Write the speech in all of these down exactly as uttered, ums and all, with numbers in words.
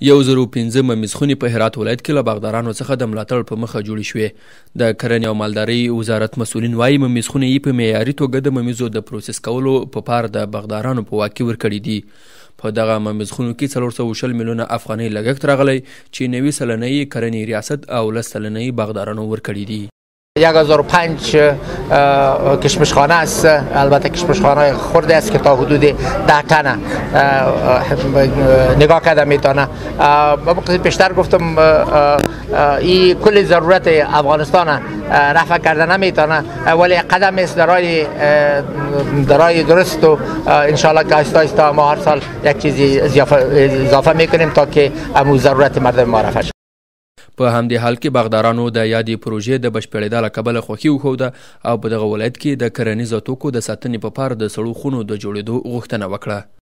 یو زرو پنځم مزخونی په هرات ولایت کې له باغدارانو څخه د ملاتړ په مخه جوړې شوې. د کرنې او مالدارۍ وزارت مسؤلین وایي ممیزخونې یې په معیاري توګه د ممیزو د پروسس کولو په پار د باغدارانو په واک کې ورکړي دي. په دغه ممیزخونو کې څلور سوه شل میلیونه افغانۍ لګښت راغلی چې نوي سلنۍ کرنې ریاست او لس سلنۍ باغدارانو ورکړي دي. یک هزار و پنج کشمشخانه است، البته کشمشخانه خرد است که تا حدود ده تنه نگاه کرده میتونه. پیشتر گفتم این کل ضرورت افغانستان رفع کرده نمیتونه، ولی قدم است درای درای درست و انشالله که آیستا آیستا ما هر سال یک چیزی اضافه میکنیم تا که امو ضرورت مردم ما رفع شد. په همدې حال کې باغدارانو د یادې پروژې د بشپړېدا له کبله خوښي وښوده او په دغه ولایت کې د کرنیزو توکو د ساتنې په پاره د سړو خونو د جوړېدو غوښتنه وکړه.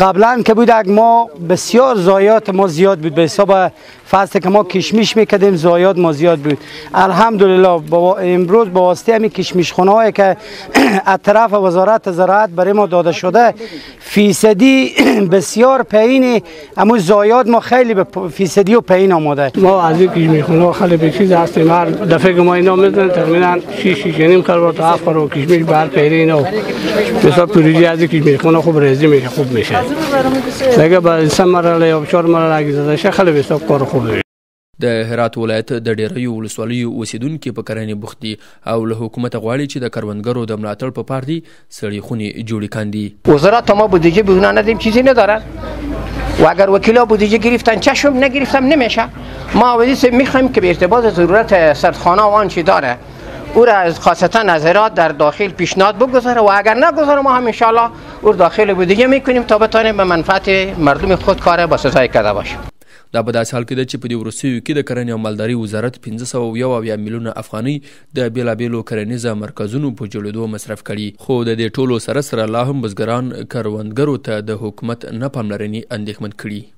قبلا که بودک ما بسیار ضایعات ما زیاد بود، به حساب فصل که ما کشمیش میکردیم ضایعات ما زیاد بود. الحمدلله با امروز با واسطه همین کشمیش خونه‌هایی که از طرف وزارت زراعت برای ما داده شده فیصدی بسیار پایینه، اما زایاد ما خیلی به فیصدی و پایین آمده. ما از این کشمیش خونه خیلی به چیز هستیم، هر دفعه که ما اینا میزنن تقریبا شش شش و نیم کاربر تا هفت کارو کشمیش بر پایین و مثلا پروژه از این کشمیش خونه خوب ریزی میشه، خوب میشه. دیگه با سه مرحله یا چهار مرحله گذشته خیلی به حساب کار خوب میشه. د هرات ولایت د ډېریو ولسوالیو اوسیدونکي په کرنې بوخت دي او له حکومت غواړي چې د کروندګرو د ملاتړ په پار دي سړې خونې جوړې کاندي. وزارت ما بودجه بیرون ندیم چیزی ندارن و اگر وکیلا بودجه گرفتن چشم نگرفتم نمیشه. ما عوضی سه میخوایم که به ارتباط ضرورت سردخانه و آنچه داره او را از خاصتا نظرات در داخل پیشنهاد بگذاره و اگر نگذاره ما هم انشاءالله او داخل بودجه میکنیم تا بتانیم به منفعت مردم خود کار بسزایی کرده باشیم. دا په داسې حال کې ده چې په دې وروستیو کې د کرنې او مالدارۍ وزارت پنځه سوه او یو اویا میلیونه افغانۍ د بېلابېلو کرنیزه مرکزونو په جوړېدو مصرف کړي. خو د دې ټولو سره سره لا هم بزګران کروندګرو ته د حکومت نه پاملرنې اندېښمن کړي.